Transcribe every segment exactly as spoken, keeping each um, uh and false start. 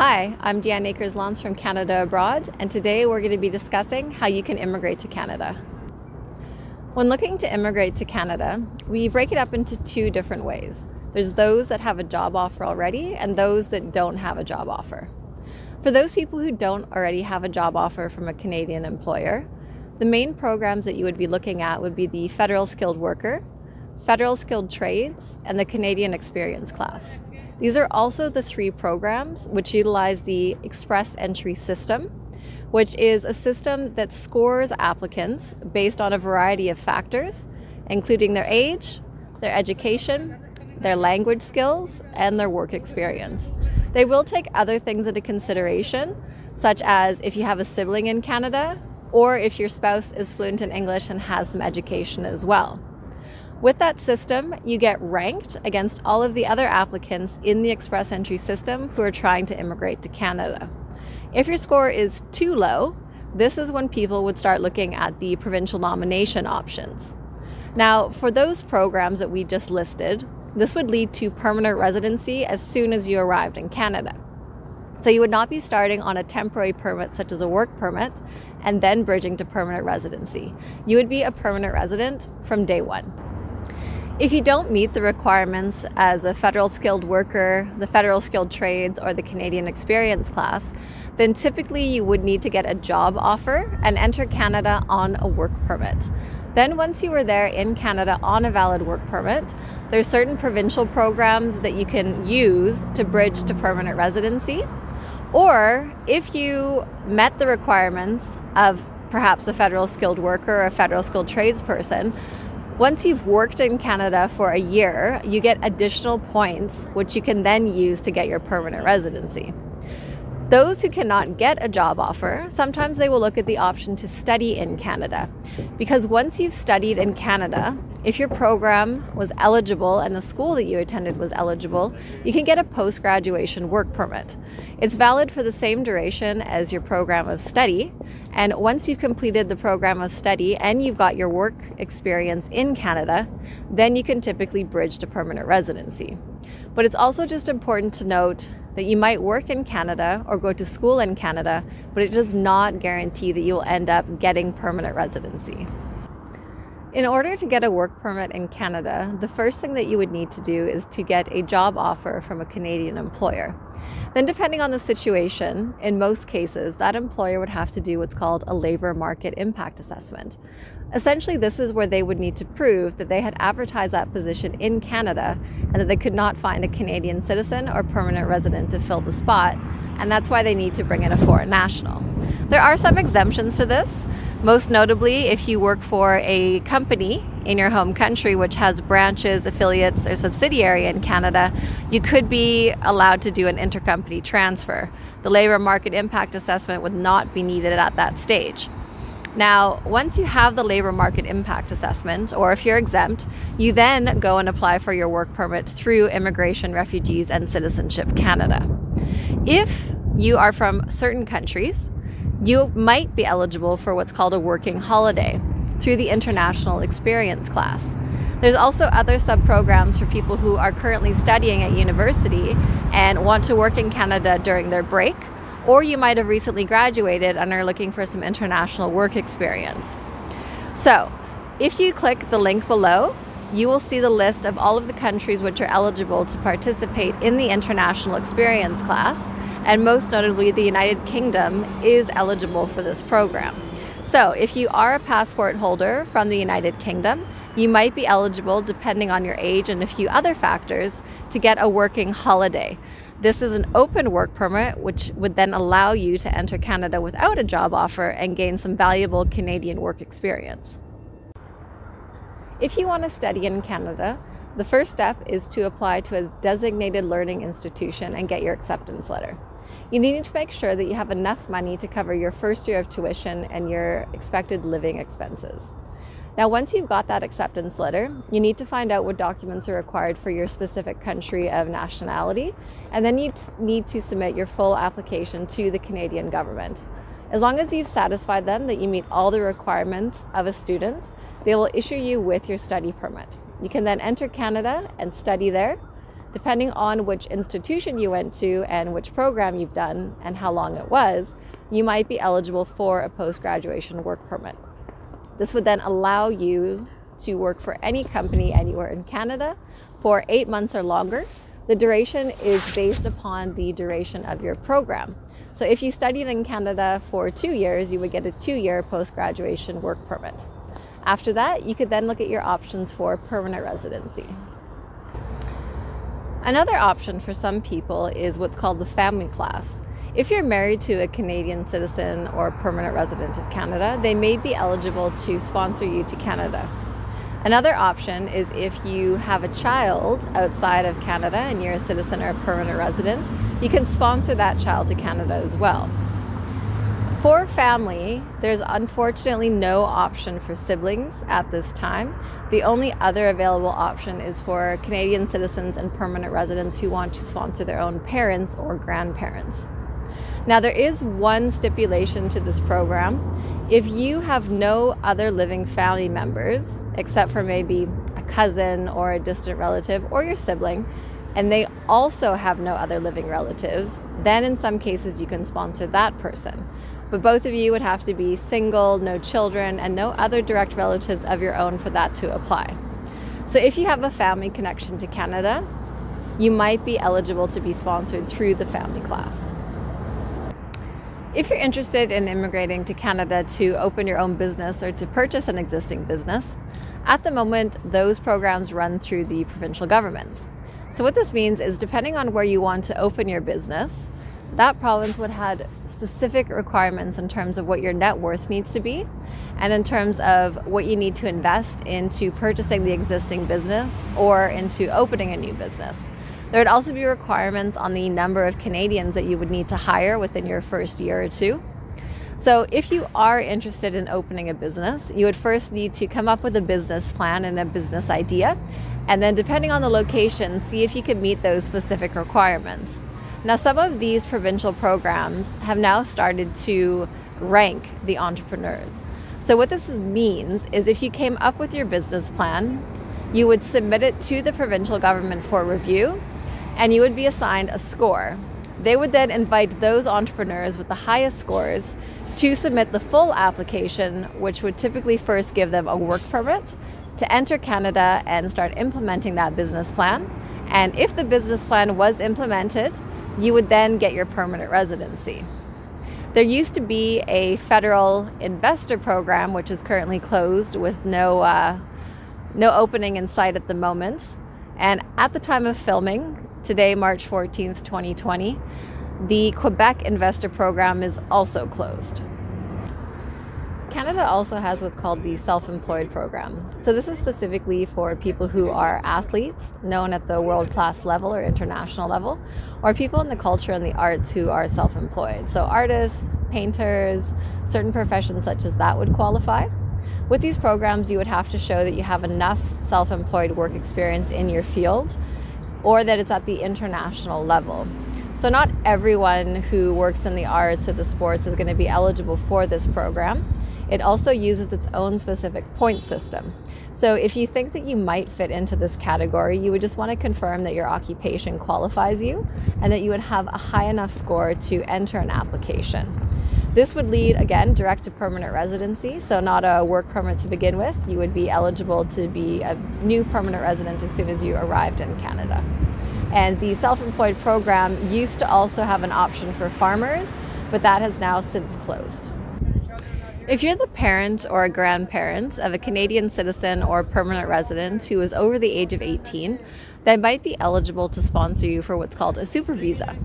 Hi, I'm Diane Akers-Lons from Canada Abroad, and today we're going to be discussing how you can immigrate to Canada. When looking to immigrate to Canada, we break it up into two different ways. There's those that have a job offer already and those that don't have a job offer. For those people who don't already have a job offer from a Canadian employer, the main programs that you would be looking at would be the Federal Skilled Worker, Federal Skilled Trades, and the Canadian Experience Class. These are also the three programs which utilize the Express Entry system, which is a system that scores applicants based on a variety of factors, including their age, their education, their language skills, and their work experience. They will take other things into consideration, such as if you have a sibling in Canada, or if your spouse is fluent in English and has some education as well. With that system, you get ranked against all of the other applicants in the Express Entry system who are trying to immigrate to Canada. If your score is too low, this is when people would start looking at the provincial nomination options. Now, for those programs that we just listed, this would lead to permanent residency as soon as you arrived in Canada. So you would not be starting on a temporary permit such as a work permit and then bridging to permanent residency. You would be a permanent resident from day one. If you don't meet the requirements as a Federal Skilled Worker, the Federal Skilled Trades, or the Canadian Experience Class, then typically you would need to get a job offer and enter Canada on a work permit. Then once you are there in Canada on a valid work permit, there's certain provincial programs that you can use to bridge to permanent residency. Or if you met the requirements of perhaps a Federal Skilled Worker or a Federal Skilled Trades person, once you've worked in Canada for a year, you get additional points, which you can then use to get your permanent residency. Those who cannot get a job offer, sometimes they will look at the option to study in Canada. Because once you've studied in Canada, if your program was eligible and the school that you attended was eligible, you can get a post-graduation work permit. It's valid for the same duration as your program of study, and once you've completed the program of study and you've got your work experience in Canada, then you can typically bridge to permanent residency. But it's also just important to note that you might work in Canada or go to school in Canada, but it does not guarantee that you will end up getting permanent residency. In order to get a work permit in Canada, the first thing that you would need to do is to get a job offer from a Canadian employer. Then, depending on the situation, in most cases, that employer would have to do what's called a labour market impact assessment. Essentially, this is where they would need to prove that they had advertised that position in Canada and that they could not find a Canadian citizen or permanent resident to fill the spot, and that's why they need to bring in a foreign national. There are some exemptions to this, most notably if you work for a company in your home country which has branches, affiliates, or subsidiary in Canada, you could be allowed to do an intercompany transfer. The labour market impact assessment would not be needed at that stage. Now, once you have the labour market impact assessment, or if you're exempt, you then go and apply for your work permit through Immigration, Refugees and Citizenship Canada. If you are from certain countries, you might be eligible for what's called a working holiday through the International Experience Class. There's also other sub-programs for people who are currently studying at university and want to work in Canada during their break, or you might have recently graduated and are looking for some international work experience. So, if you click the link below, you will see the list of all of the countries which are eligible to participate in the International Experience Class, and most notably the United Kingdom is eligible for this program. So if you are a passport holder from the United Kingdom, you might be eligible, depending on your age and a few other factors, to get a working holiday. This is an open work permit, which would then allow you to enter Canada without a job offer and gain some valuable Canadian work experience. If you want to study in Canada, the first step is to apply to a designated learning institution and get your acceptance letter. You need to make sure that you have enough money to cover your first year of tuition and your expected living expenses. Now, once you've got that acceptance letter, you need to find out what documents are required for your specific country of nationality, and then you need to submit your full application to the Canadian government. As long as you've satisfied them that you meet all the requirements of a student, they will issue you with your study permit. You can then enter Canada and study there. Depending on which institution you went to and which program you've done and how long it was, you might be eligible for a post-graduation work permit. This would then allow you to work for any company anywhere in Canada for eight months or longer. The duration is based upon the duration of your program. So if you studied in Canada for two years, you would get a two-year post-graduation work permit. After that, you could then look at your options for permanent residency. Another option for some people is what's called the family class. If you're married to a Canadian citizen or permanent resident of Canada, they may be eligible to sponsor you to Canada. Another option is if you have a child outside of Canada and you're a citizen or a permanent resident, you can sponsor that child to Canada as well. For family, there's unfortunately no option for siblings at this time. The only other available option is for Canadian citizens and permanent residents who want to sponsor their own parents or grandparents. Now, there is one stipulation to this program. If you have no other living family members, except for maybe a cousin or a distant relative or your sibling, and they also have no other living relatives, then in some cases you can sponsor that person. But both of you would have to be single, no children, and no other direct relatives of your own for that to apply. So if you have a family connection to Canada, you might be eligible to be sponsored through the family class. If you're interested in immigrating to Canada to open your own business or to purchase an existing business, at the moment, those programs run through the provincial governments. So what this means is, depending on where you want to open your business, that province would have specific requirements in terms of what your net worth needs to be and in terms of what you need to invest into purchasing the existing business or into opening a new business. There would also be requirements on the number of Canadians that you would need to hire within your first year or two. So if you are interested in opening a business, you would first need to come up with a business plan and a business idea, and then depending on the location, see if you can meet those specific requirements. Now, some of these provincial programs have now started to rank the entrepreneurs. So what this means is, if you came up with your business plan, you would submit it to the provincial government for review, and you would be assigned a score. They would then invite those entrepreneurs with the highest scores to submit the full application, which would typically first give them a work permit to enter Canada and start implementing that business plan. And if the business plan was implemented, you would then get your permanent residency. There used to be a Federal Investor Program, which is currently closed with no, uh, no opening in sight at the moment. And at the time of filming, today, March fourteenth, twenty twenty, the Quebec Investor Program is also closed. Canada also has what's called the Self-Employed Program. So this is specifically for people who are athletes, known at the world-class level or international level, or people in the culture and the arts who are self-employed. So artists, painters, certain professions such as that would qualify. With these programs, you would have to show that you have enough self-employed work experience in your field, or that it's at the international level. So not everyone who works in the arts or the sports is going to be eligible for this program. It also uses its own specific point system. So if you think that you might fit into this category, you would just want to confirm that your occupation qualifies you and that you would have a high enough score to enter an application. This would lead, again, direct to permanent residency, so not a work permit to begin with. You would be eligible to be a new permanent resident as soon as you arrived in Canada. And the Self-Employed Program used to also have an option for farmers, but that has now since closed. If you're the parent or a grandparent of a Canadian citizen or permanent resident who is over the age of eighteen, they might be eligible to sponsor you for what's called a Super Visa.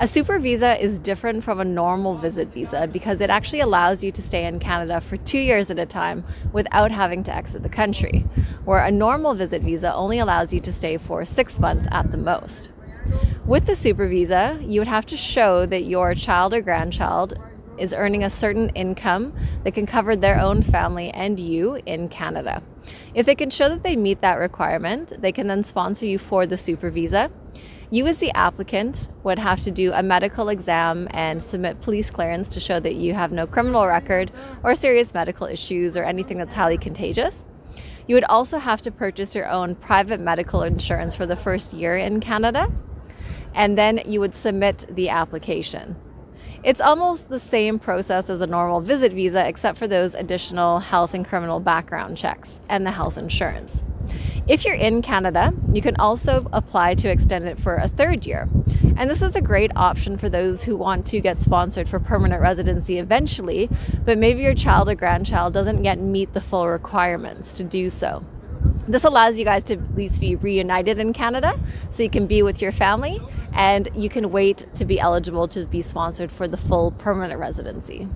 A Super Visa is different from a normal visit visa because it actually allows you to stay in Canada for two years at a time without having to exit the country, where a normal visit visa only allows you to stay for six months at the most. With the Super Visa, you would have to show that your child or grandchild is earning a certain income that can cover their own family and you in Canada. If they can show that they meet that requirement, they can then sponsor you for the Super Visa. You as the applicant would have to do a medical exam and submit police clearance to show that you have no criminal record or serious medical issues or anything that's highly contagious. You would also have to purchase your own private medical insurance for the first year in Canada, and then you would submit the application. It's almost the same process as a normal visit visa, except for those additional health and criminal background checks and the health insurance. If you're in Canada, you can also apply to extend it for a third year. And this is a great option for those who want to get sponsored for permanent residency eventually, but maybe your child or grandchild doesn't yet meet the full requirements to do so. This allows you guys to at least be reunited in Canada, so you can be with your family and you can wait to be eligible to be sponsored for the full permanent residency.